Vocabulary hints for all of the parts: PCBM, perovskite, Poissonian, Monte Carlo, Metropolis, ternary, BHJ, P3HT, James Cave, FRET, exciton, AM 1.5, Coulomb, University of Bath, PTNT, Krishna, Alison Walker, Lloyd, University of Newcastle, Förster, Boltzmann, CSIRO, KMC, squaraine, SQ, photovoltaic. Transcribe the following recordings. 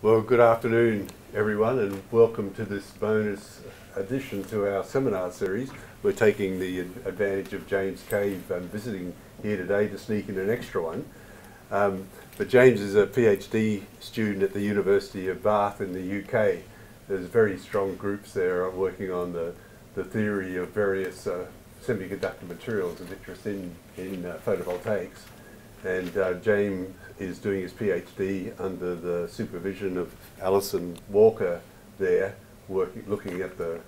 Well, good afternoon, everyone, and welcome to this bonus addition to our seminar series. We're taking the advantage of James Cave visiting here today to sneak in an extra one. But James is a PhD student at the University of Bath in the UK. There's very strong groups there working on the theory of various semiconductor materials of interest in photovoltaics. And James is doing his PhD under the supervision of Alison Walker there, looking at the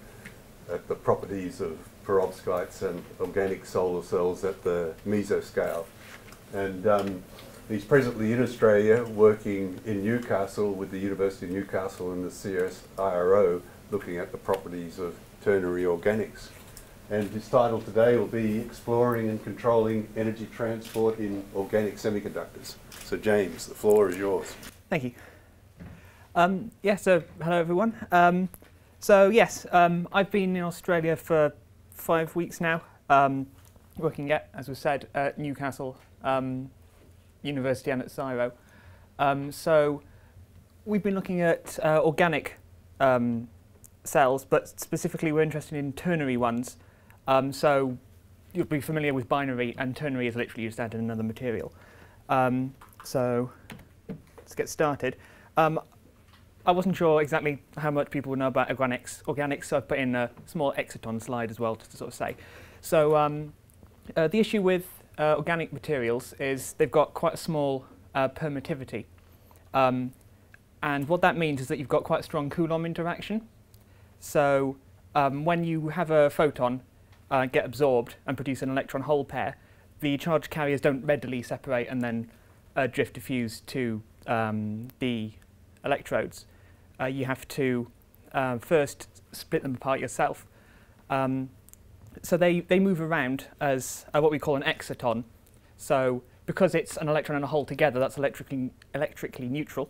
properties of perovskites and organic solar cells at the mesoscale. And he's presently in Australia working in Newcastle with the University of Newcastle and the CSIRO looking at the properties of ternary organics. And his title today will be Exploring and Controlling Energy Transport in Organic Semiconductors. So James, the floor is yours. Thank you. So hello everyone. I've been in Australia for 5 weeks now, working at, as was said, at Newcastle University and at CSIRO. So we've been looking at organic cells, but specifically we're interested in ternary ones. So you'll be familiar with binary, and ternary is literally used to add in another material. So let's get started. I wasn't sure exactly how much people would know about organics, so I've put in a small exciton slide as well, just to sort of say. So the issue with organic materials is they've got quite a small permittivity. And what that means is that you've got quite a strong Coulomb interaction. So when you have a photon get absorbed and produce an electron hole pair, the charge carriers don't readily separate and then drift diffuse to the electrodes. You have to first split them apart yourself. So they move around as what we call an exciton. So because it's an electron and a hole together, that's electrically neutral.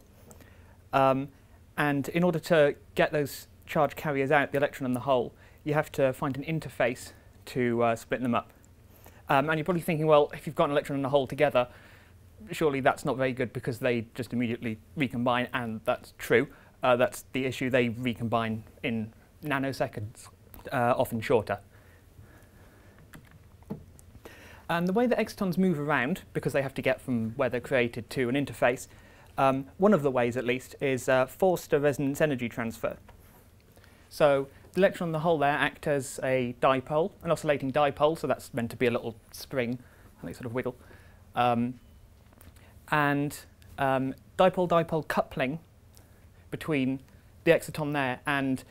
And in order to get those charge carriers out, the electron and the hole, you have to find an interface to split them up. And you're probably thinking, well, if you've got an electron and a hole together, surely that's not very good because they just immediately recombine, and that's true. That's the issue. They recombine in nanoseconds, often shorter. And the way that excitons move around, because they have to get from where they're created to an interface, one of the ways at least is Förster resonance energy transfer. So the electron and the hole there act as a dipole, an oscillating dipole, so that's meant to be a little spring, and they sort of wiggle. And dipole-dipole coupling between the exciton there and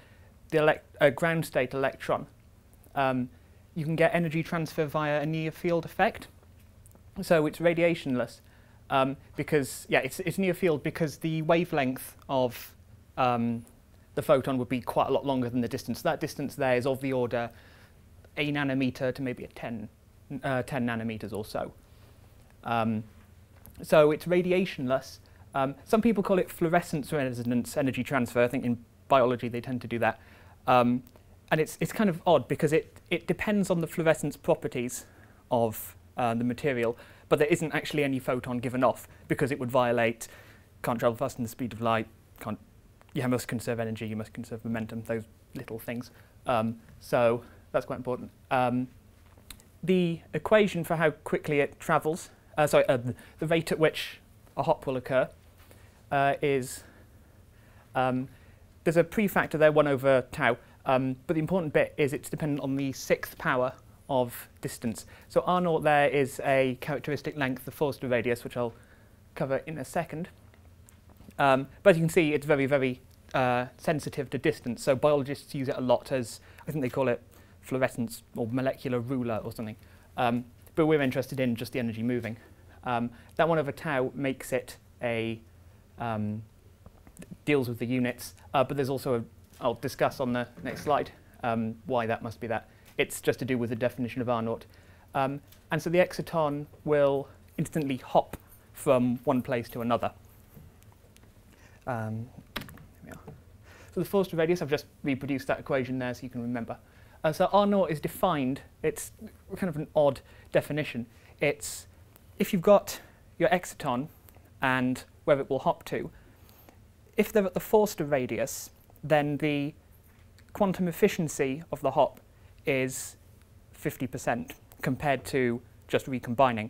the ground state electron. You can get energy transfer via a near field effect. So it's radiationless because, yeah, it's near field because the wavelength of the photon would be quite a lot longer than the distance. That distance there is of the order 1 nanometer to maybe 10 nanometers or so. So it's radiationless. Some people call it fluorescence resonance energy transfer. I think in biology they tend to do that. And it's kind of odd because it depends on the fluorescence properties of the material, but there isn't actually any photon given off because it would violate, can't travel faster than the speed of light, you must conserve energy, you must conserve momentum, those little things. So that's quite important. The equation for how quickly it travels, the rate at which a hop will occur is, there's a pre-factor there, 1/tau, but the important bit is it's dependent on the 6th power of distance. So R0 there is a characteristic length, the Förster radius, which I'll cover in a second. But as you can see, it's very, very sensitive to distance. So biologists use it a lot as, I think they call it fluorescence or molecular ruler or something. But we're interested in just the energy moving. That 1/tau makes it a, deals with the units. But there's also, I'll discuss on the next slide why that must be that. It's just to do with the definition of R0. And so the exciton will instantly hop from one place to another. So the Förster radius, I've just reproduced that equation there so you can remember. So R0 is defined, it's kind of an odd definition. It's if you've got your exciton and where it will hop to, If they're at the Förster radius, then the quantum efficiency of the hop is 50% compared to just recombining.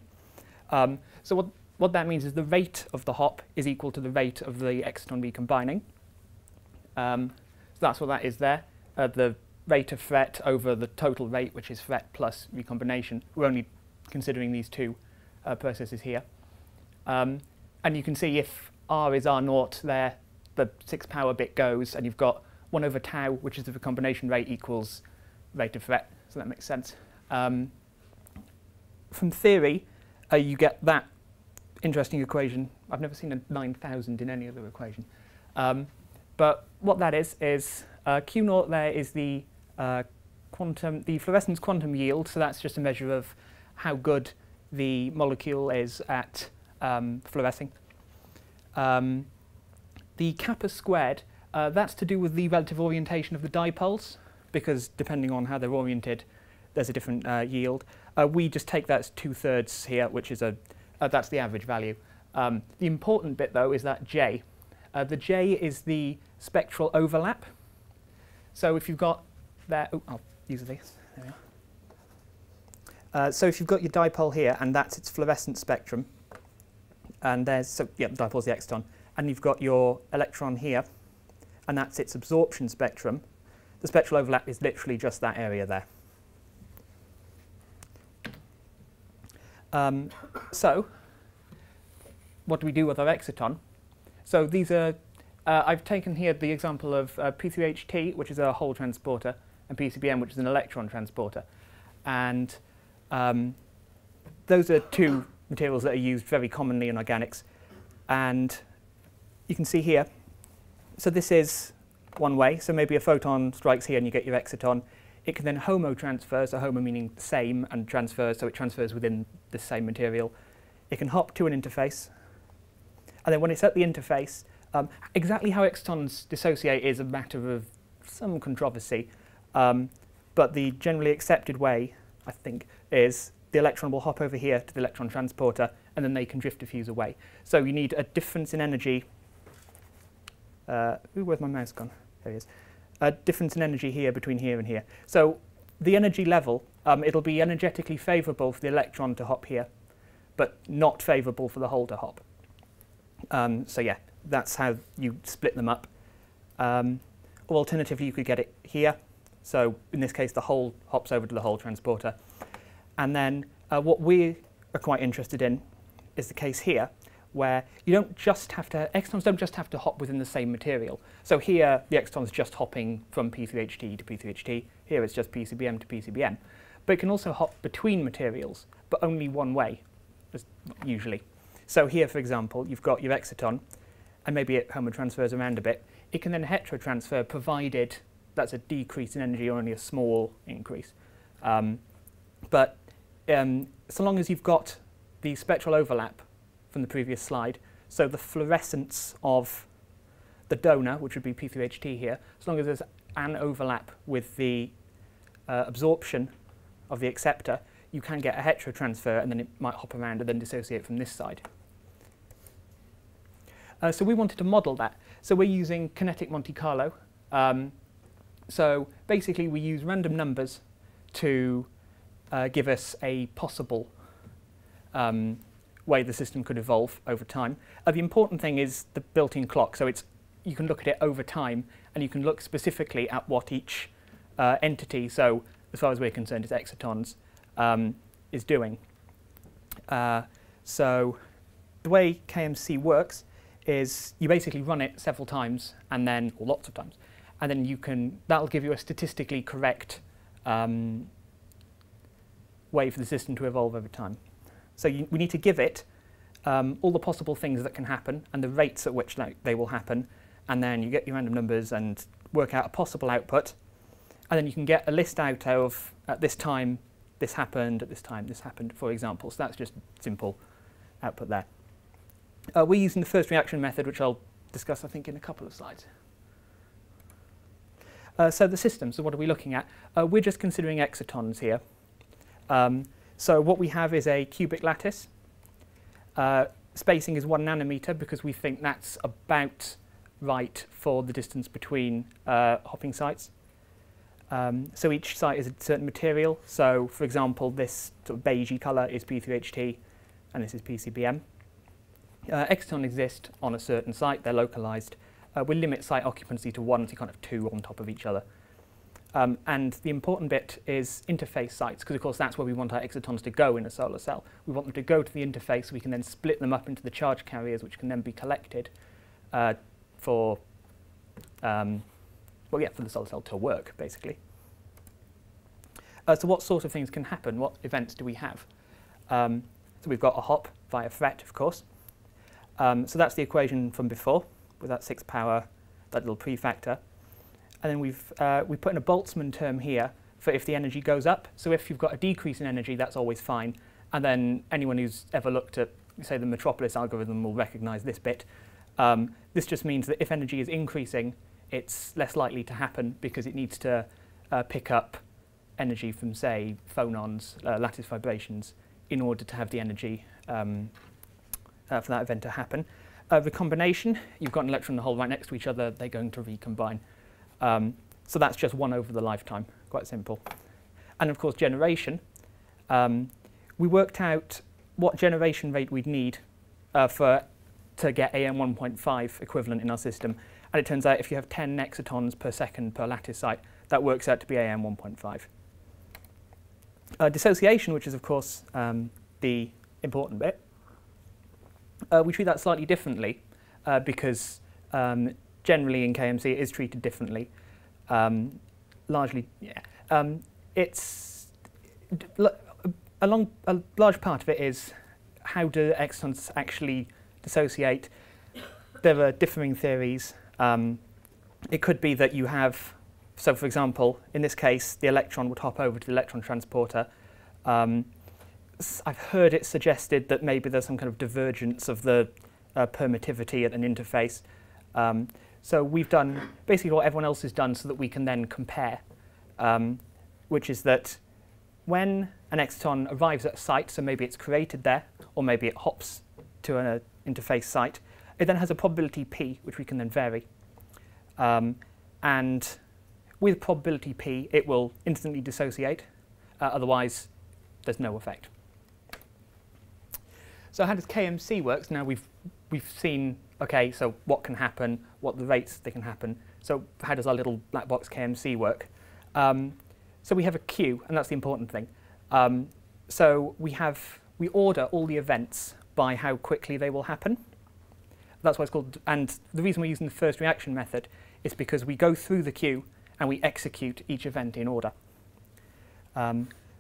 So what that means is the rate of the hop is equal to the rate of the exciton recombining. So that's what that is there. The rate of FRET over the total rate, which is FRET plus recombination. We're only considering these two processes here. And you can see if R is R0 there, the 6-power bit goes, and you've got 1 over tau, which is the recombination rate, equals rate of FRET. So that makes sense. From theory, you get that interesting equation. I've never seen a 9,000 in any other equation. But what that is Q0 there is the fluorescence quantum yield. So that's just a measure of how good the molecule is at fluorescing. The kappa squared, that's to do with the relative orientation of the dipoles, because depending on how they're oriented, there's a different yield. We just take that as 2/3 here, which is that's the average value. The important bit, though, is that J. The J is the spectral overlap. So if you've got there, oh, I'll use these. There we are. So if you've got your dipole here, and that's its fluorescent spectrum, and there's, so yeah, the dipole's the exciton, and you've got your electron here, and that's its absorption spectrum. The spectral overlap is literally just that area there. So what do we do with our exciton? So these are, I've taken here the example of P3HT, which is a hole transporter, and PCBM, which is an electron transporter. And those are two materials that are used very commonly in organics. And you can see here, so this is one way. So maybe a photon strikes here and you get your exciton. It can then homo-transfer, so homo meaning same, and transfer, so it transfers within the same material. It can hop to an interface. And then when it's at the interface, exactly how excitons dissociate is a matter of some controversy. But the generally accepted way, I think, is the electron will hop over here to the electron transporter, and then they can drift diffuse away. So you need a difference in energy. Where's my mouse gone? There it is. A difference in energy here between here and here. So the energy level, it'll be energetically favourable for the electron to hop here, but not favourable for the hole to hop. So yeah, that's how you split them up. Or alternatively, you could get it here. So in this case, the hole hops over to the hole transporter. And then what we are quite interested in is the case here, where you don't just have to, excitons don't just have to hop within the same material. So here, the exciton's just hopping from P3HT to P3HT. Here, it's just PCBM to PCBM. But it can also hop between materials, but only one way, usually. So here, for example, you've got your exciton, and maybe it homotransfers around a bit. It can then heterotransfer, provided that's a decrease in energy or only a small increase. So long as you've got the spectral overlap from the previous slide, so the fluorescence of the donor, which would be P3HT here, as long as there's an overlap with the absorption of the acceptor, you can get a heterotransfer, and then it might hop around and then dissociate from this side. So we wanted to model that. So we're using kinetic Monte Carlo. So basically, we use random numbers to give us a possible way the system could evolve over time. The important thing is the built-in clock, so it's, you can look at it over time, and you can look specifically at what each entity, so as far as we're concerned, it's excitons, is doing. So the way KMC works is you basically run it several times, and then, or lots of times, and then you can, that'll give you a statistically correct way for the system to evolve over time. So we need to give it all the possible things that can happen and the rates at which they will happen. And then you get your random numbers and work out a possible output. And then you can get a list out of, at this time, this happened, at this time, this happened, for example. So that's just simple output there. We're using the first reaction method, which I'll discuss, I think, in a couple of slides. So the system, so what are we looking at? We're just considering excitons here. So what we have is a cubic lattice. Spacing is 1 nanometer because we think that's about right for the distance between hopping sites. So each site is a certain material. So, for example, this sort of beigey colour is P3HT and this is PCBM. Exciton exist on a certain site, they're localised. We limit site occupancy to one, so you can't have two on top of each other. And the important bit is interface sites, because of course that's where we want our excitons to go in a solar cell. We want them to go to the interface, we can then split them up into the charge carriers, which can then be collected for the solar cell to work, basically. So what sort of things can happen? What events do we have? So we've got a hop via FRET, of course. So that's the equation from before, with that 6 power, that little prefactor. And then we put in a Boltzmann term here for if the energy goes up. So if you've got a decrease in energy, that's always fine. And then anyone who's ever looked at, say, the Metropolis algorithm will recognize this bit. This just means that if energy is increasing, it's less likely to happen because it needs to pick up energy from, say, phonons, lattice vibrations, in order to have the energy for that event to happen. Recombination, you've got an electron and a hole right next to each other, they're going to recombine. So that's just 1 over the lifetime, quite simple. And of course generation, we worked out what generation rate we'd need to get AM 1.5 equivalent in our system. And it turns out if you have 10 excitons per second per lattice site, that works out to be AM 1.5. Dissociation, which is of course the important bit, we treat that slightly differently because generally in KMC it is treated differently. A large part of it is how do excitons actually dissociate. There are differing theories. It could be that you have, so for example, in this case, the electron would hop over to the electron transporter. I've heard it suggested that maybe there's some kind of divergence of the permittivity at an interface. So we've done basically what everyone else has done so that we can then compare, which is that when an exciton arrives at a site, so maybe it's created there, or maybe it hops to an interface site, it then has a probability P, which we can then vary. And with probability P, it will instantly dissociate. Otherwise, there's no effect. So how does KMC work? Now we've seen, okay, so what can happen, what the rates that can happen. So how does our little black box KMC work? So we have a queue, and that's the important thing. So we order all the events by how quickly they will happen. That's why it's called, and the reason we're using the first reaction method is because we go through the queue and we execute each event in order.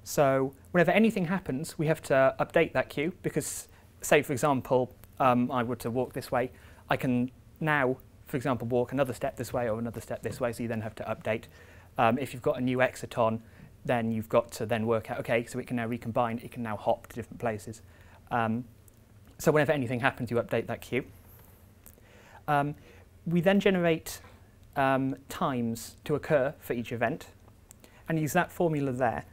So whenever anything happens, we have to update that queue because, say for example, I were to walk this way, I can now, for example, walk another step this way or another step this way, so you then have to update. If you've got a new exciton, then you've got to then work out, okay, so it can now recombine, it can now hop to different places. So whenever anything happens, you update that queue. We then generate times to occur for each event and use that formula there.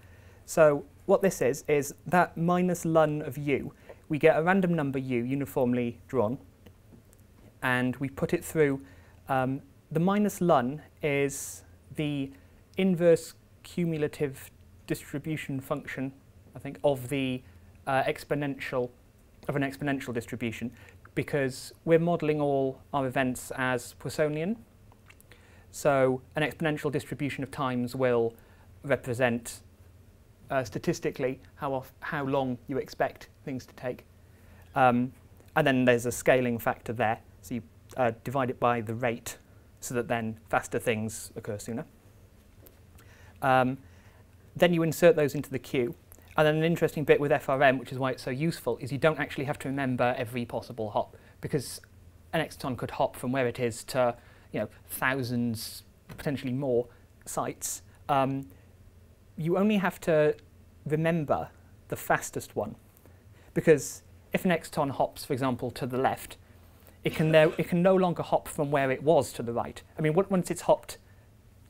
So what this is that minus ln of u. We get a random number u uniformly drawn and we put it through. The minus ln is the inverse cumulative distribution function, I think, of the exponential distribution, because we're modeling all our events as Poissonian. So an exponential distribution of times will represent statistically how long you expect things to take. And then there's a scaling factor there. So you divide it by the rate so that then faster things occur sooner. Then you insert those into the queue. And then an interesting bit with FRM, which is why it's so useful, is you don't actually have to remember every possible hop, because an exciton could hop from where it is to, you know, thousands, potentially more sites. You only have to remember the fastest one, because if an exciton hops, for example, to the left, it can no longer hop from where it was to the right. I mean, once it's hopped,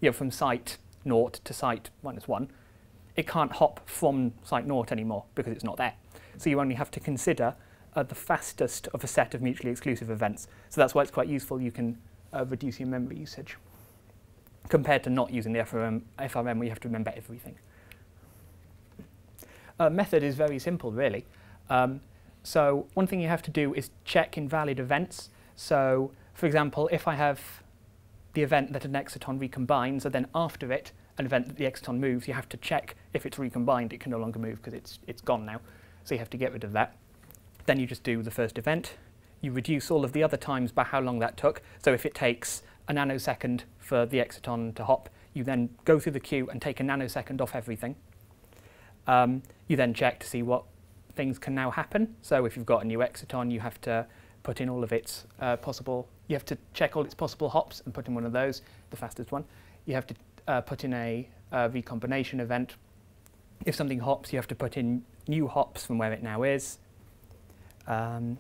you know, from site naught to site -1, it can't hop from site naught anymore because it's not there. So you only have to consider the fastest of a set of mutually exclusive events. So that's why it's quite useful. You can reducing memory usage. Compared to not using the FRM, we have to remember everything. Method is very simple, really. So one thing you have to do is check invalid events. So, for example, if I have the event that an exciton recombines, and then after it, an event that the exciton moves, you have to check if it's recombined, it can no longer move because it's gone now. So you have to get rid of that. Then you just do the first event. You reduce all of the other times by how long that took. So if it takes a nanosecond for the exciton to hop, you then go through the queue and take a nanosecond off everything. You then check to see what things can now happen. So if you've got a new exciton, you have to put in all of its possible. You have to check all its possible hops and put in one of those, the fastest one. You have to put in a recombination event. If something hops, you have to put in new hops from where it now is. And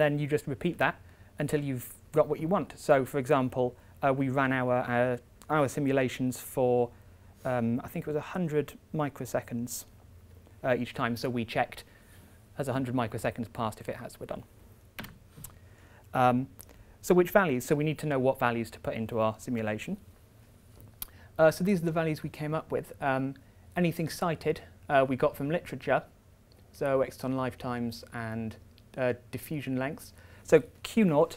then you just repeat that until you've got what you want. So, for example, we ran our simulations for, I think it was 100 microseconds each time. So we checked, has 100 microseconds passed? If it has, we're done. So which values? So we need to know what values to put into our simulation. So these are the values we came up with. Anything cited we got from literature, so exciton lifetimes and diffusion lengths. So Q0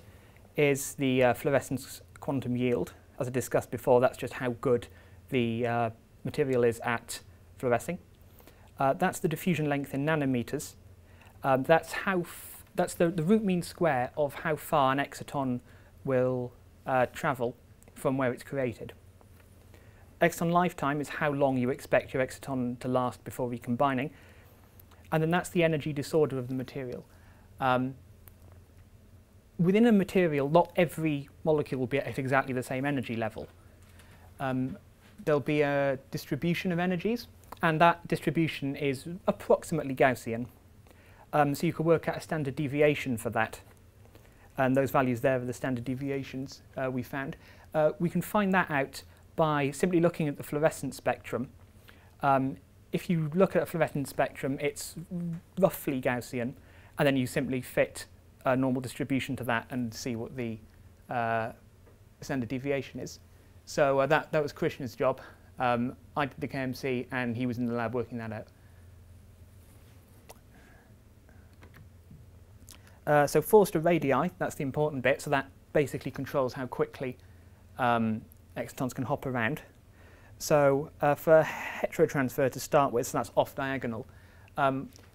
is the fluorescence quantum yield. As I discussed before, that's just how good the material is at fluorescing. That's the diffusion length in nanometers. That's the root mean square of how far an exciton will travel from where it's created. Exciton lifetime is how long you expect your exciton to last before recombining. And then that's the energy disorder of the material. Within a material, not every molecule will be at exactly the same energy level. There'll be a distribution of energies, and that distribution is approximately Gaussian. So you could work out a standard deviation for that. And those values there are the standard deviations we found. We can find that out by simply looking at the fluorescent spectrum. If you look at a fluorescent spectrum, it's roughly Gaussian, and then you simply fit a normal distribution to that and see what the standard deviation is. So that was Krishna's job. I did the KMC, and he was in the lab working that out. So Förster radii, that's the important bit, so that basically controls how quickly excitons can hop around. So for heterotransfer to start with, so that's off-diagonal.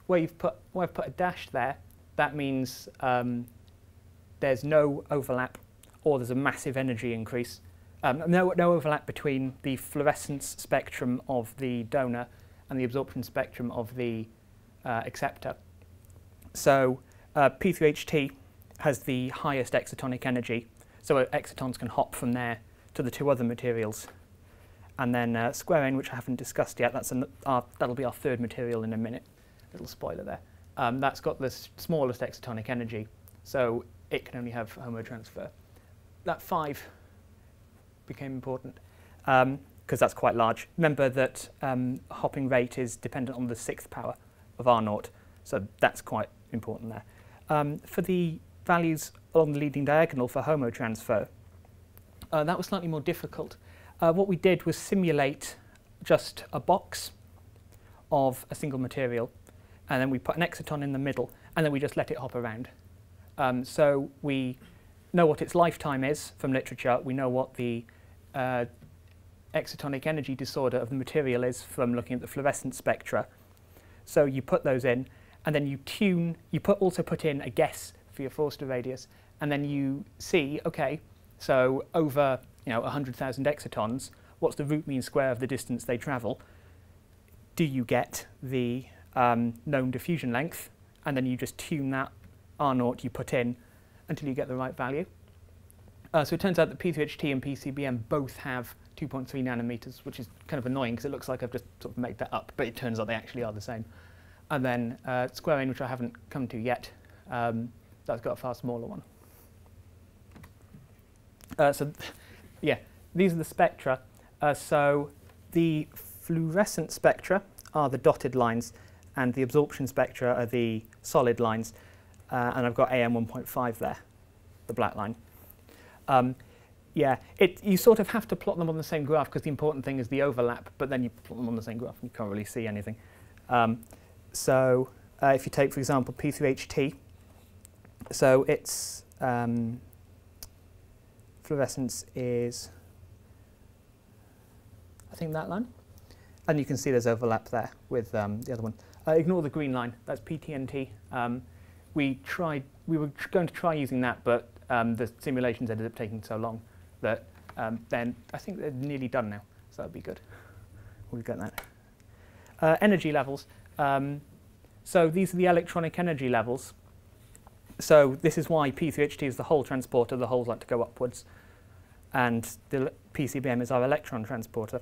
Where I've put a dash there, that means there's no overlap, or there's a massive energy increase. No overlap between the fluorescence spectrum of the donor and the absorption spectrum of the acceptor. So P3HT has the highest excitonic energy, so excitons can hop from there to the two other materials. And then squaraine, which I haven't discussed yet, that'll be our third material in a minute. Little spoiler there. That's got the smallest excitonic energy, so it can only have homotransfer. That 5 became important because that's quite large. Remember that hopping rate is dependent on the 6th power of R0, so that's quite important there. For the values along the leading diagonal for homotransfer, that was slightly more difficult. What we did was simulate just a box of a single material, and then we put an exciton in the middle, and then we just let it hop around. So we know what its lifetime is from literature, we know what the excitonic energy disorder of the material is from looking at the fluorescent spectra. So you put those in, and then you tune, also put in a guess for your Förster radius, and then you see, okay, so over 100,000 excitons, what's the root mean square of the distance they travel? Do you get the known diffusion length? And then you just tune that R0 you put in until you get the right value. So it turns out that P3HT and PCBM both have 2.3 nanometers, which is kind of annoying because it looks like I've just sort of made that up, but it turns out they actually are the same. And then squaraine, which I haven't come to yet, that's got a far smaller one. Yeah, these are the spectra. So the fluorescent spectra are the dotted lines, and the absorption spectra are the solid lines. And I've got AM 1.5 there, the black line. Yeah, you sort of have to plot them on the same graph because the important thing is the overlap, but then you plot them on the same graph and you can't really see anything. So if you take, for example, P3HT, so its fluorescence is, I think, that line. And you can see there's overlap there with the other one. Ignore the green line, that's PTNT. We were going to try using that, but the simulations ended up taking so long that then I think they're nearly done now, so that'll be good. We've got that. Energy levels. So these are the electronic energy levels. So this is why P3HT is the hole transporter. The holes like to go upwards. And the PCBM is our electron transporter.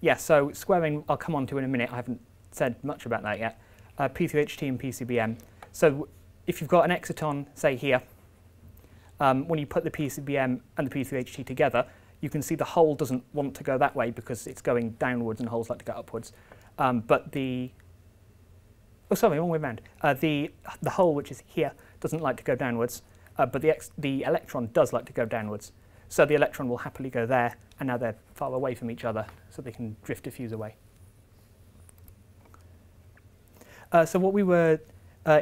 Yeah, so squaraine I'll come on to in a minute. I haven't said much about that yet. P3HT and PCBM. So if you've got an exciton, say here, when you put the PCBM and the P3HT together, you can see the hole doesn't want to go that way because it's going downwards and holes like to go upwards. But the, oh sorry, wrong way around. The hole, which is here, doesn't like to go downwards, but the electron does like to go downwards. So the electron will happily go there, and now they're far away from each other, so they can drift diffuse away. So what we were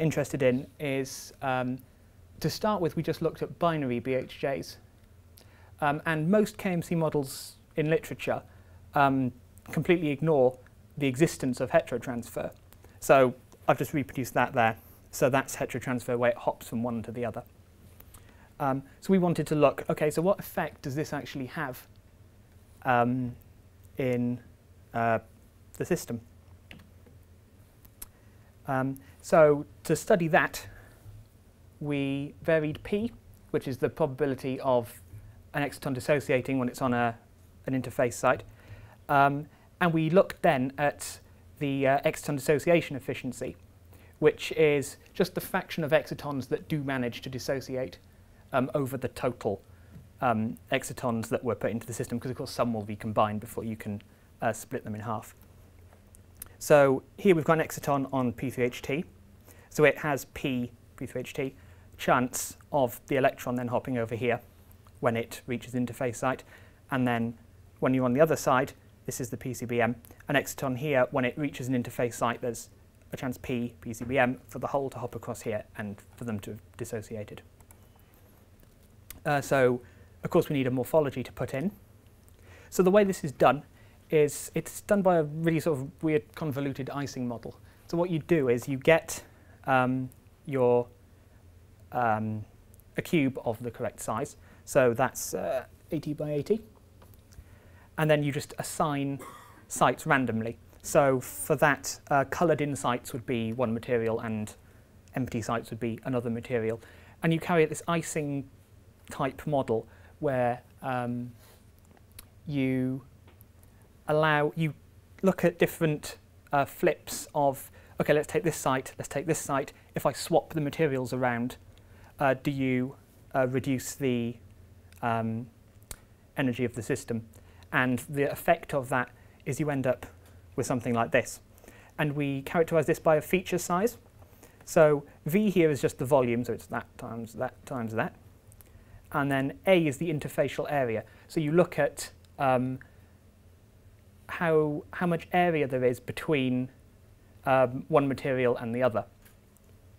interested in is, to start with, we just looked at binary BHJs. And most KMC models in literature completely ignore the existence of heterotransfer. So I've just reproduced that there. So that's heterotransfer where it hops from one to the other. So we wanted to look, okay, so what effect does this actually have in the system? So to study that, we varied P, which is the probability of an exciton dissociating when it's on an interface site. And we looked then at the exciton dissociation efficiency, which is just the fraction of excitons that do manage to dissociate over the total excitons that were put into the system, because of course some will be combined before you can split them in half. So here we've got an exciton on P3HT, so it has P3HT chance of the electron then hopping over here when it reaches the interface site, and then when you're on the other side, this is the PCBM. An exciton here, when it reaches an interface site, there's a chance P, PCBM, for the hole to hop across here and for them to have dissociated. So, of course, we need a morphology to put in. So the way this is done is it's done by a really sort of weird convoluted icing model. So what you do is you get a cube of the correct size. So that's 80 by 80. And then you just assign sites randomly. So for that, coloured-in sites would be one material and empty sites would be another material. And you carry out this icing-type model where you look at different flips of, OK, let's take this site, let's take this site. If I swap the materials around, do you reduce the energy of the system? And the effect of that is you end up with something like this. And we characterize this by a feature size. So V here is just the volume, so it's that times that times that. And then A is the interfacial area. So you look at how much area there is between one material and the other.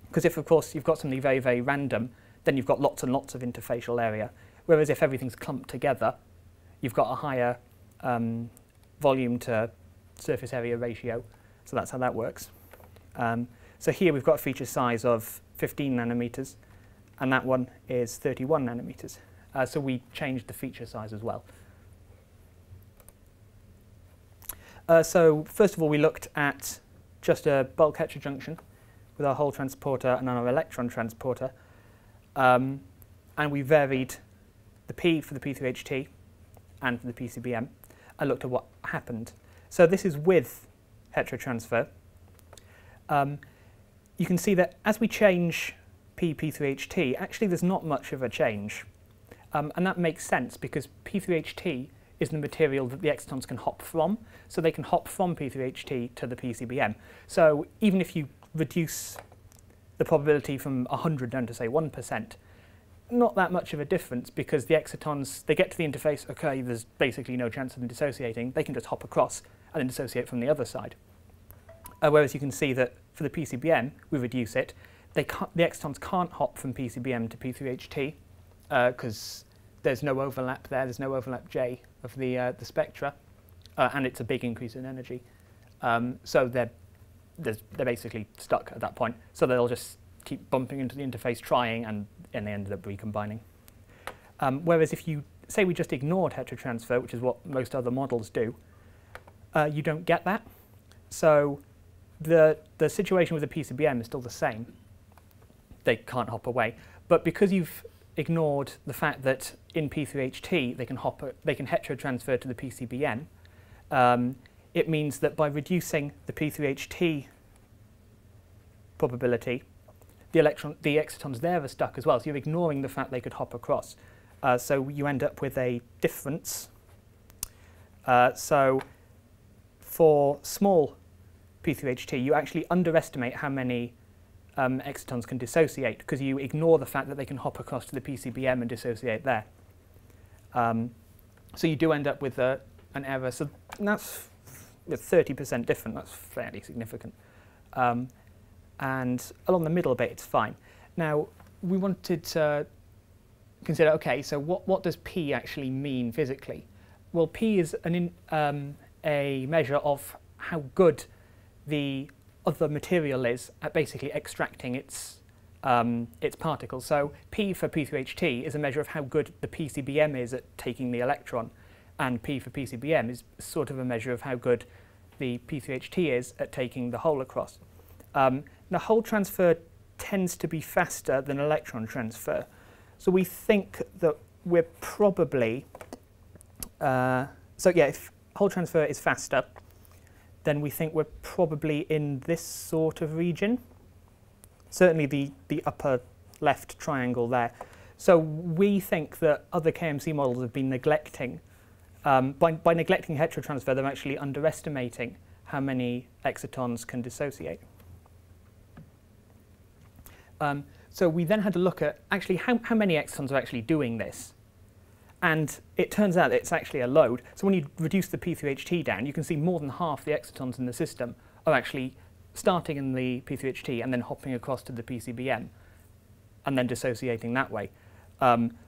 Because if, of course, you've got something very, very random, then you've got lots and lots of interfacial area. Whereas if everything's clumped together, you've got a higher volume to surface area ratio. So that's how that works. So here we've got a feature size of 15 nanometers, and that one is 31 nanometers. So we changed the feature size as well. So first of all, we looked at just a bulk heterojunction with our hole transporter and our electron transporter. And we varied the P for the P3HT. And for the PCBM, I looked at what happened. So this is with heterotransfer. You can see that as we change P3HT, actually there's not much of a change. And that makes sense because P3HT is the material that the excitons can hop from. So they can hop from P3HT to the PCBM. So even if you reduce the probability from 100 down to say 1%, not that much of a difference, because the excitons, they get to the interface, okay, there's basically no chance of them dissociating, they can just hop across and then dissociate from the other side. Whereas you can see that for the PCBM, we reduce it, the excitons can't hop from PCBM to P3HT because there's no overlap there, there's no overlap J of the spectra, and it's a big increase in energy. So they're basically stuck at that point, so they'll just keep bumping into the interface, trying, and they ended up recombining. Whereas if you say we just ignored heterotransfer, which is what most other models do, you don't get that. So the situation with the PCBM is still the same. They can't hop away. But because you've ignored the fact that in P3HT they can heterotransfer to the PCBM, it means that by reducing the P3HT probability, the excitons there are stuck as well, so you're ignoring the fact they could hop across. So you end up with a difference. So for small P3HT, you actually underestimate how many excitons can dissociate, because you ignore the fact that they can hop across to the PCBM and dissociate there. So you do end up with an error. So that's 30% different. That's fairly significant. And along the middle bit, it's fine. Now, we wanted to consider, OK, so what does P actually mean physically? Well, P is a measure of how good the other material is at basically extracting its particles. So P for P3HT is a measure of how good the PCBM is at taking the electron, and P for PCBM is sort of a measure of how good the P3HT is at taking the hole across. The hole transfer tends to be faster than electron transfer. So we think that we're probably, so yeah, if hole transfer is faster, then we think we're probably in this sort of region. Certainly the upper left triangle there. So we think that other KMC models have been neglecting, by neglecting heterotransfer, they're actually underestimating how many excitons can dissociate. So we then had to look at actually how many excitons are actually doing this. And it turns out it's actually a load. So when you reduce the P3HT down, you can see more than half the excitons in the system are actually starting in the P3HT and then hopping across to the PCBM and then dissociating that way.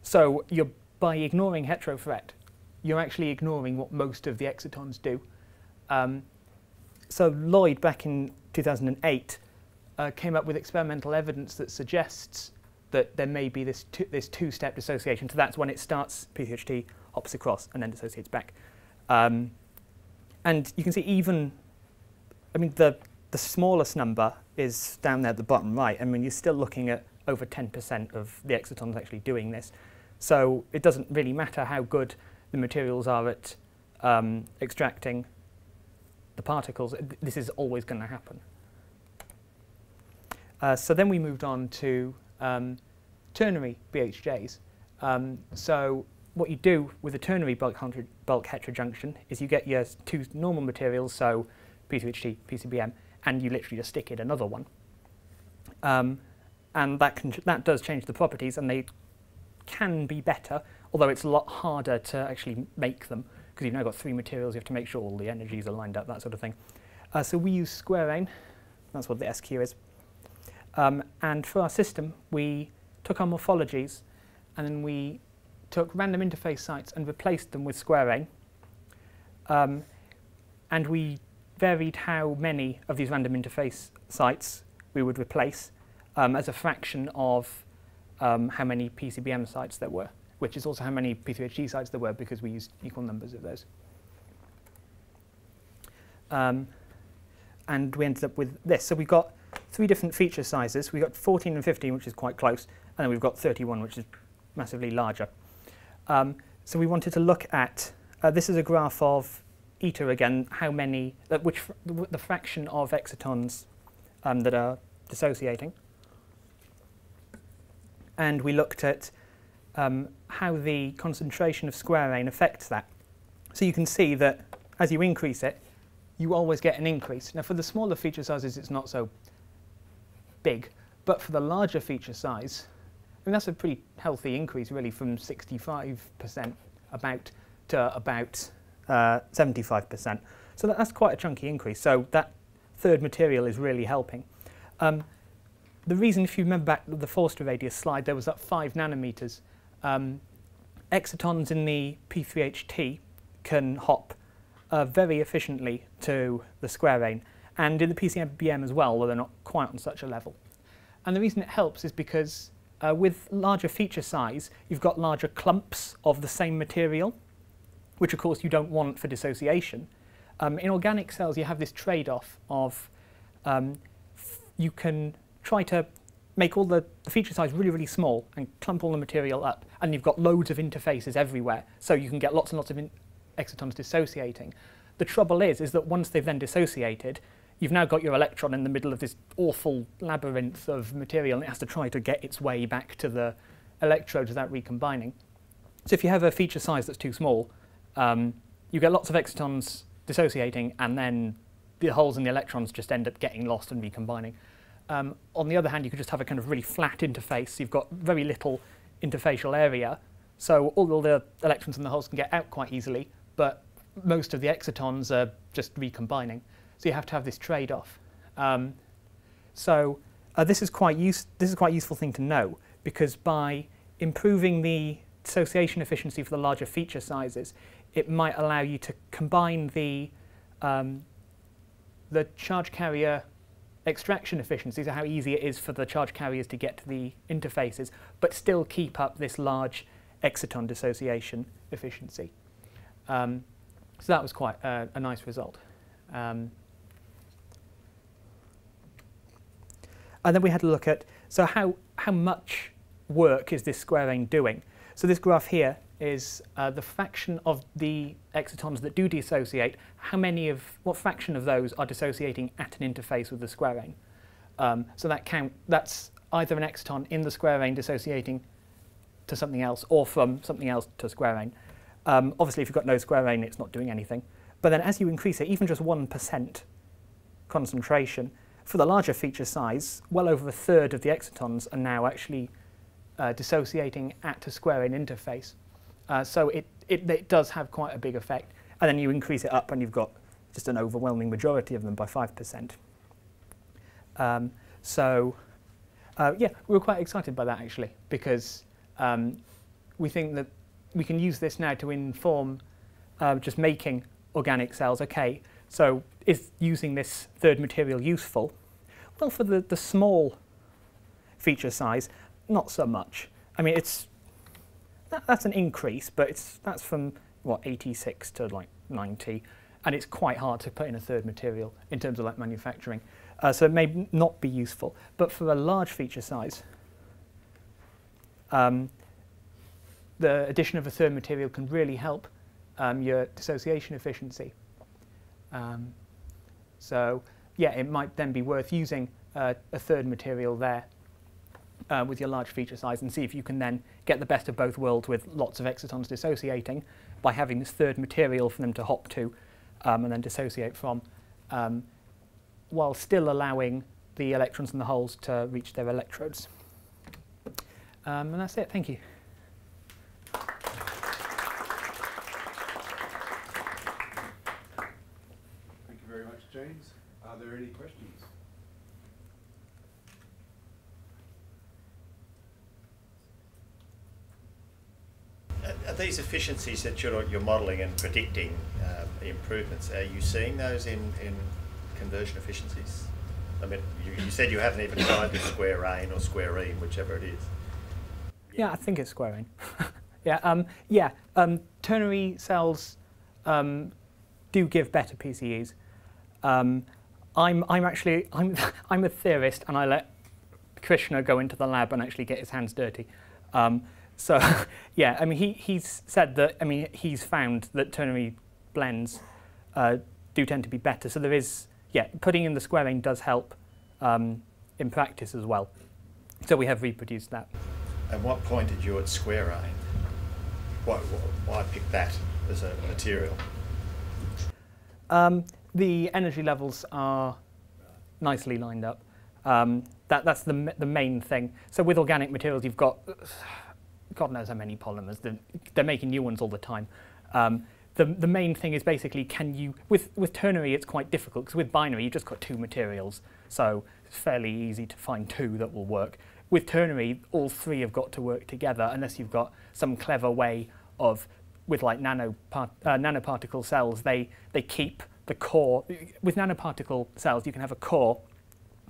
So by ignoring heterofret, you're actually ignoring what most of the excitons do. So Lloyd, back in 2008, came up with experimental evidence that suggests that there may be this two-step dissociation. So that's when it starts, P3HT hops across and then dissociates back. And you can see even, I mean, the smallest number is down there at the bottom right. I mean, you're still looking at over 10% of the excitons actually doing this. So it doesn't really matter how good the materials are at extracting the particles. This is always going to happen. So then we moved on to ternary BHJs. So what you do with a ternary bulk heterojunction is you get your two normal materials, so P3HT, PCBM, and you literally just stick in another one. And that does change the properties, and they can be better, although it's a lot harder to actually make them, because you've now got three materials, you have to make sure all the energies are lined up, that sort of thing. So we use squaraine, that's what the SQ is. And for our system, we took our morphologies, and then we took random interface sites and replaced them with squaraine. And we varied how many of these random interface sites we would replace as a fraction of how many PCBM sites there were, which is also how many P3HT sites there were, because we used equal numbers of those. And we ended up with this. So we got three different feature sizes. We've got 14 and 15, which is quite close, and then we've got 31, which is massively larger. So we wanted to look at, this is a graph of eta again, how many, the fraction of excitons that are dissociating. And we looked at how the concentration of squaraine affects that. So you can see that as you increase it, you always get an increase. Now for the smaller feature sizes, it's not so big, But for the larger feature size, I mean, that's a pretty healthy increase, really, from 65% about to about 75%. So that's quite a chunky increase. So that third material is really helping. The reason, if you remember back the Förster radius slide, there was that 5 nanometers. Excitons in the P3HT can hop very efficiently to the squaraine, and in the PCBM as well, though they're not quite on such a level. And the reason it helps is because with larger feature size, you've got larger clumps of the same material, which of course you don't want for dissociation. In organic cells, you have this trade-off of you can try to make all the feature size really, really small and clump all the material up, and you've got loads of interfaces everywhere, so you can get lots and lots of excitons dissociating. The trouble is that once they've then dissociated, you've now got your electron in the middle of this awful labyrinth of material, and it has to try to get its way back to the electrodes without recombining. So if you have a feature size that's too small, you get lots of excitons dissociating, and then the holes in the electrons just end up getting lost and recombining. On the other hand, you could just have a kind of really flat interface. You've got very little interfacial area, so all the electrons in the holes can get out quite easily, but most of the excitons are just recombining. So you have to have this trade-off. This is quite a useful thing to know, because by improving the dissociation efficiency for the larger feature sizes, it might allow you to combine the charge carrier extraction efficiency, so how easy it is for the charge carriers to get to the interfaces, but still keep up this large exciton dissociation efficiency. So that was quite a nice result. And then we had a look at, so how much work is this squaraine doing? So this graph here is the fraction of the excitons that do dissociate, what fraction of those are dissociating at an interface with the squaraine. So that's either an exciton in the squaraine dissociating to something else, or from something else to squaraine. Obviously, if you've got no squaraine, it's not doing anything. But then as you increase it, even just 1% concentration, for the larger feature size, well over a third of the excitons are now actually dissociating at a squaraine interface. So it does have quite a big effect. And then you increase it up and you've got just an overwhelming majority of them by 5%. Yeah, we were quite excited by that, actually, because we think that we can use this now to inform just making organic cells. Okay, so is using this third material useful? Well, for the small feature size, not so much. I mean, that's an increase, but that's from what, 86 to like 90, and it's quite hard to put in a third material in terms of like manufacturing. So it may not be useful, but for a large feature size, the addition of a third material can really help your dissociation efficiency. So yeah, it might then be worth using a third material there with your large feature size, and see if you can then get the best of both worlds with lots of excitons dissociating by having this third material for them to hop to and then dissociate from, while still allowing the electrons in the holes to reach their electrodes. And that's it. Thank you. James, are there any questions? Are these efficiencies that you're modelling and predicting improvements, are you seeing those in conversion efficiencies? I mean, you said you haven't even tried the squaraine or squaraine, whichever it is. Yeah, I think it's squaraine. Yeah, ternary cells do give better PCEs. I'm a theorist, and I let Krishna go into the lab and actually get his hands dirty. So yeah, I mean he's said that, I mean he's found that ternary blends do tend to be better. So there is, yeah, putting in the squaraine does help in practice as well. So we have reproduced that. At what point did you at squaraine? Why pick that as a material? The energy levels are nicely lined up. That's the main thing. So with organic materials, you've got God knows how many polymers. They're making new ones all the time. The main thing is basically, can you, with ternary it's quite difficult, because with binary you've just got two materials, so it's fairly easy to find two that will work. With ternary, all three have got to work together, unless you've got some clever way of, with like nanoparticle cells, they keep the core. With nanoparticle cells, you can have a core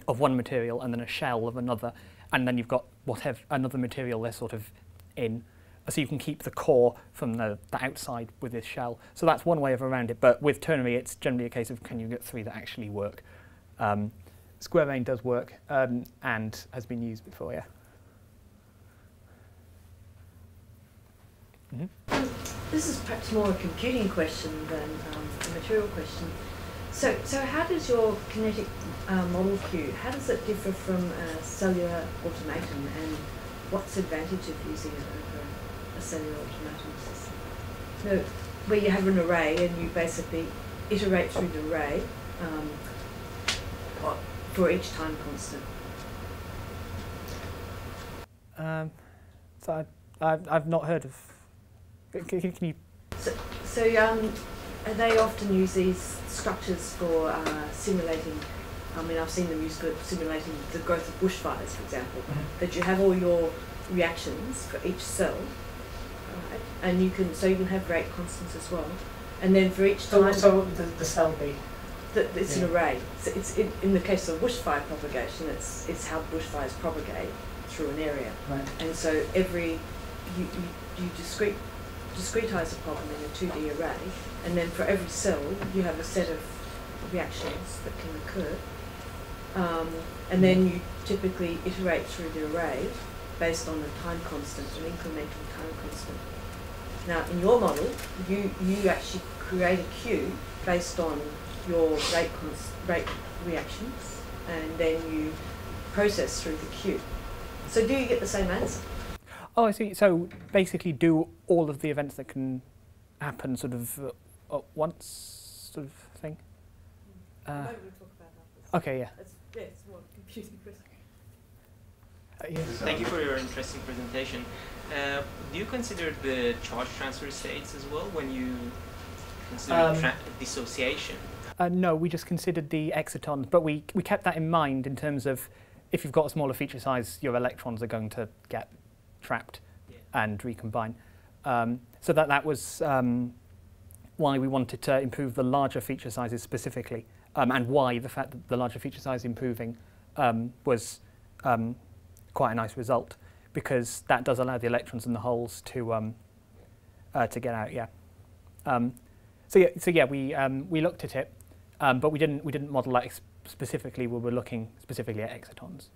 of one material and then a shell of another, and then you've got whatever another material they're sort of in. So you can keep the core from the outside with this shell. So that's one way of around it, but with ternary, it's generally a case of, can you get three that actually work? Squaraine does work and has been used before, yeah. Mm-hmm. This is perhaps more a computing question than a material question. So how does your kinetic model queue, how does it differ from cellular automaton, and what's the advantage of using it over a cellular automaton system? So where you have an array and you basically iterate through the array for each time constant. So I've not heard of. Can you? They often use these structures for simulating. I mean, I've seen them used for simulating the growth of bushfires, for example. Mm-hmm. That you have all your reactions for each cell, right? And you can have rate constants as well. And then for each time, so what would the cell be? It's an array. So it's in the case of bushfire propagation, it's how bushfires propagate through an area. Right. And so you discretize the problem in a 2D array, and then for every cell you have a set of reactions that can occur, and then you typically iterate through the array based on a time constant, an incremental time constant. Now, in your model, you actually create a queue based on your rate reactions, and then you process through the queue. So do you get the same answer? Oh, I see. So basically do all of the events that can happen sort of once sort of thing? Why don't we talk about that? Okay, yeah. It's more confusing question. Yes. Thank you for your interesting presentation. Do you consider the charge transfer states as well when you consider dissociation? No, we just considered the excitons, but we kept that in mind in terms of, if you've got a smaller feature size, your electrons are going to get trapped, yeah, and recombine. So that was why we wanted to improve the larger feature sizes specifically, and why the fact that the larger feature size improving was quite a nice result, because that does allow the electrons in the holes to get out. Yeah. So yeah, we looked at it, but we didn't model that specifically. We were looking specifically at excitons.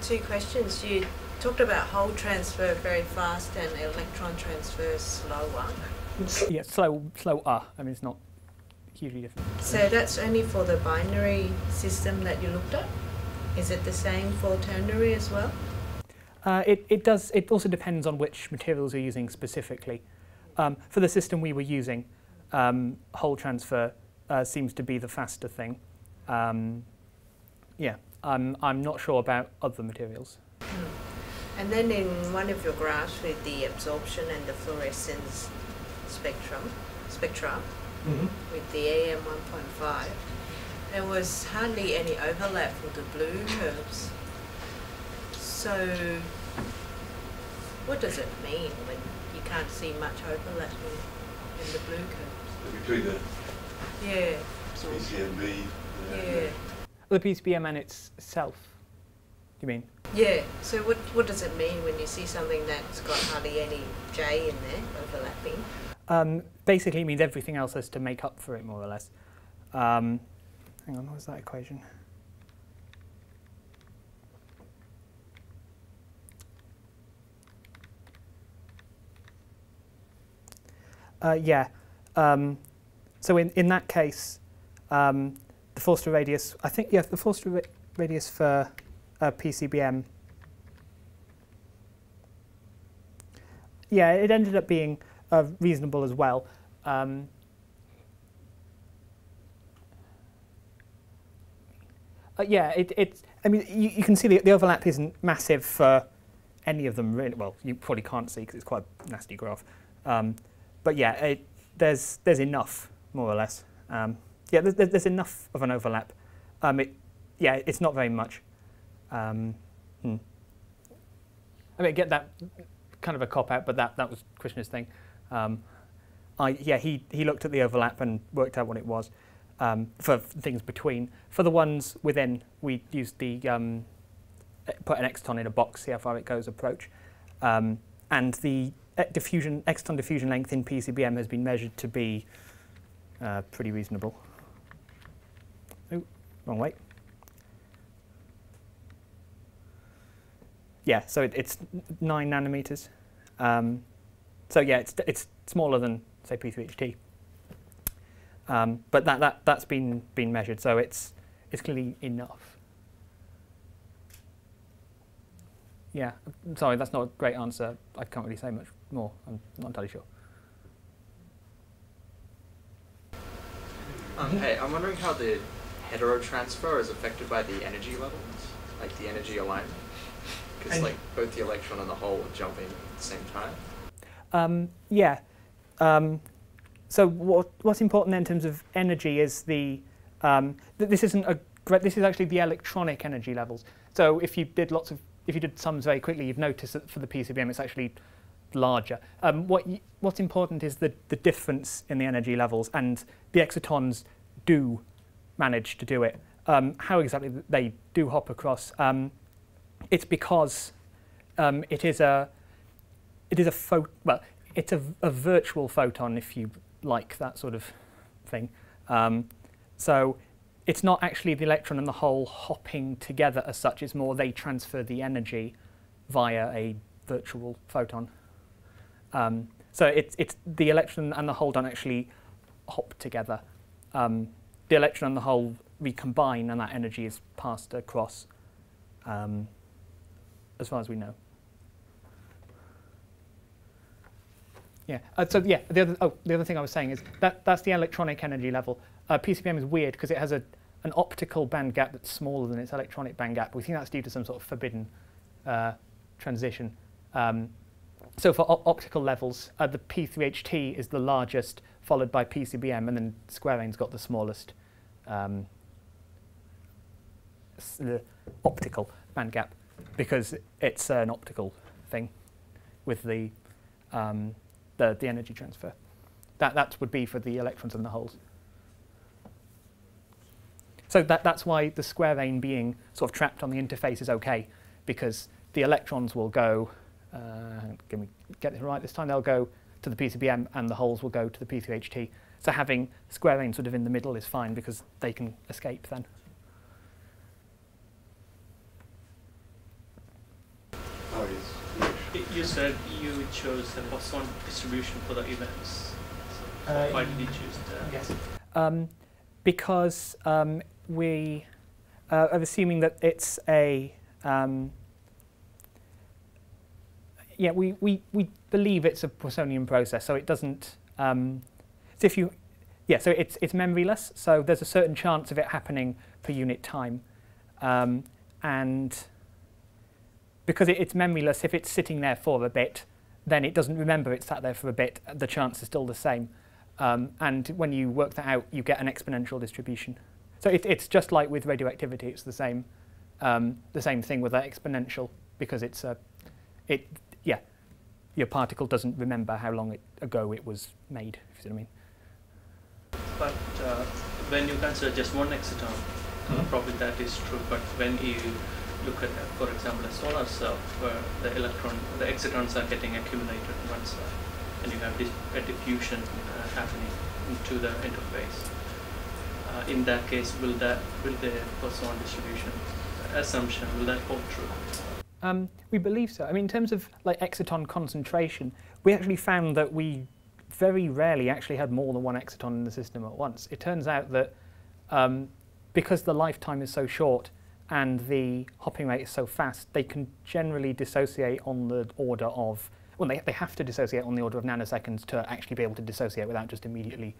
Two questions. You talked about hole transfer very fast and electron transfer slower. Yeah, slower. I mean, it's not hugely different. So that's only for the binary system that you looked at. Is it the same for ternary as well? It does. It also depends on which materials you're using specifically. For the system we were using, hole transfer seems to be the faster thing. Yeah. I'm not sure about other materials. And then in one of your graphs with the absorption and the fluorescence spectra, mm-hmm, with the AM 1.5, there was hardly any overlap with the blue curves. So what does it mean when you can't see much overlap in the blue curves? Between the PCMB. Yeah. The PCBM and itself, you mean? Yeah, so what does it mean when you see something that's got hardly any J in there overlapping? Basically it means everything else has to make up for it, more or less. Hang on, what was that equation? Yeah, so in that case, the Förster radius, I think, yeah, the Förster radius for PCBM. Yeah, it ended up being reasonable as well. Yeah, I mean, you can see the overlap isn't massive for any of them, really. Well, you probably can't see because it's quite a nasty graph. But yeah, there's enough, more or less. Yeah, there's enough of an overlap. Yeah, it's not very much. I mean, I get that kind of a cop-out, but that was Krishna's thing. Yeah, he looked at the overlap and worked out what it was for things between. For the ones within, we used the put an exciton in a box, see how far it goes approach. And the exciton diffusion length in PCBM has been measured to be pretty reasonable. Oh, wrong way. Yeah, so it's 9 nanometers. So yeah, it's smaller than say P3HT. But that's been measured, so it's clearly enough. Yeah, I'm sorry, that's not a great answer. I can't really say much more. I'm not entirely sure. Hey, I'm wondering how the heterotransfer is affected by the energy levels, like the energy alignment. Because like both the electron and the hole are jumping at the same time. Yeah. So what's important then in terms of energy is the this isn't a this is actually the electronic energy levels. So if you did sums very quickly, you'd notice that for the PCBM it's actually larger. What's important is the difference in the energy levels, and the excitons do manage to do it. How exactly they do hop across? It's because it is a well, it's a virtual photon, if you like that sort of thing. So it's not actually the electron and the hole hopping together as such. It's more they transfer the energy via a virtual photon. So it's the electron and the hole don't actually hop together. The electron and the hole recombine, and that energy is passed across. As far as we know. Yeah. So yeah, the other thing I was saying is that's the electronic energy level. PCBM is weird because it has an optical band gap that's smaller than its electronic band gap. We think that's due to some sort of forbidden transition. So for optical levels, the P3HT is the largest, followed by PCBM, and then squaraine's got the smallest optical band gap, because it's an optical thing with the energy transfer. That would be for the electrons and the holes. So that's why the squaraine being sort of trapped on the interface is okay, because the electrons will go, can we get this right this time, they'll go to the PCBM and the holes will go to the P3HT. So having squaraine sort of in the middle is fine because they can escape then. You said you chose the Poisson distribution for the events. So why did you choose that? Yes. Because we are assuming that it's a yeah, we believe it's a Poissonian process, so it doesn't. So if you so it's memoryless, so there's a certain chance of it happening per unit time, and because it's memoryless, if it's sitting there for a bit, then it doesn't remember it sat there for a bit. The chance is still the same. And when you work that out, you get an exponential distribution. So it's just like with radioactivity, it's the same thing with that exponential, because it's a, yeah, your particle doesn't remember how long ago it was made, if you see what I mean. But when you consider just one exciton, probably that is true, but when you look at, for example, a solar cell where the excitons are getting accumulated in one cell, and you have a diffusion happening into the interface. In that case, will the Poisson distribution assumption, will that hold true? We believe so. I mean, in terms of like exciton concentration, we actually found that we very rarely actually had more than one exciton in the system at once. It turns out that because the lifetime is so short, and the hopping rate is so fast, they can generally dissociate on the order of, well, they have to dissociate on the order of nanoseconds to actually be able to dissociate without just immediately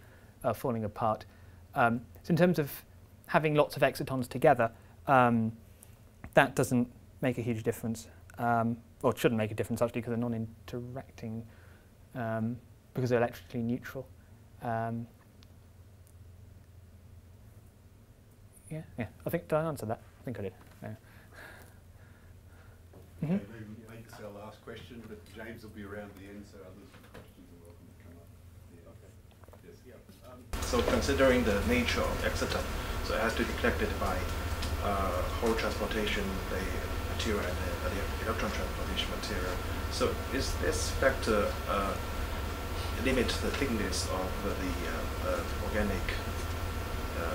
falling apart. So in terms of having lots of excitons together, that doesn't make a huge difference, or it shouldn't make a difference actually, because they're non-interacting, because they're electrically neutral. Yeah. I think, did I answer that? I think I did. Yeah. Mm-hmm. Okay, maybe this is our last question, but James will be around at the end, so others with questions are welcome to come up. Yeah, okay. Yes. Yeah. So considering the nature of exciton, so it has to be collected by whole transportation, the material and the electron transportation material. So is this factor limit the thickness of the organic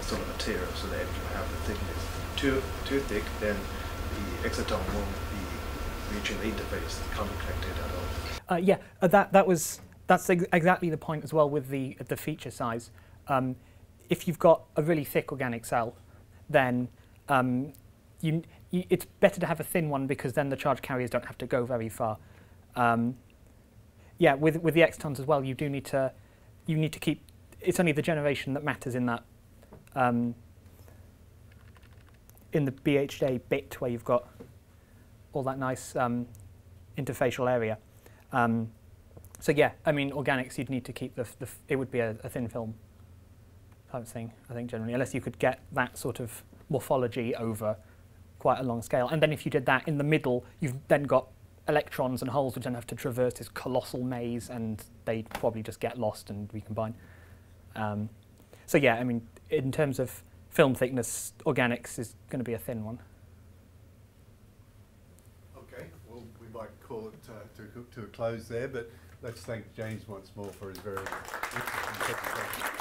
sort of material, so that if you have the thickness too thick, then the exciton won't be reaching the interface, can't be collected at all. Yeah, that's exactly the point as well with the feature size. If you've got a really thick organic cell, then it's better to have a thin one, because then the charge carriers don't have to go very far. Yeah, with the excitons as well, you do need to keep. It's only the generation that matters in that. In the BHJ bit where you've got all that nice interfacial area. So yeah, I mean, organics, you'd need to keep the it would be a thin film type of thing, I think, generally, unless you could get that sort of morphology over quite a long scale. And then if you did that in the middle, you've then got electrons and holes which then have to traverse this colossal maze, and they'd probably just get lost and recombine. So yeah, I mean, in terms of film thickness, organics is going to be a thin one. Okay, well, we might call it to a close there, but let's thank James once more for his very interesting presentation.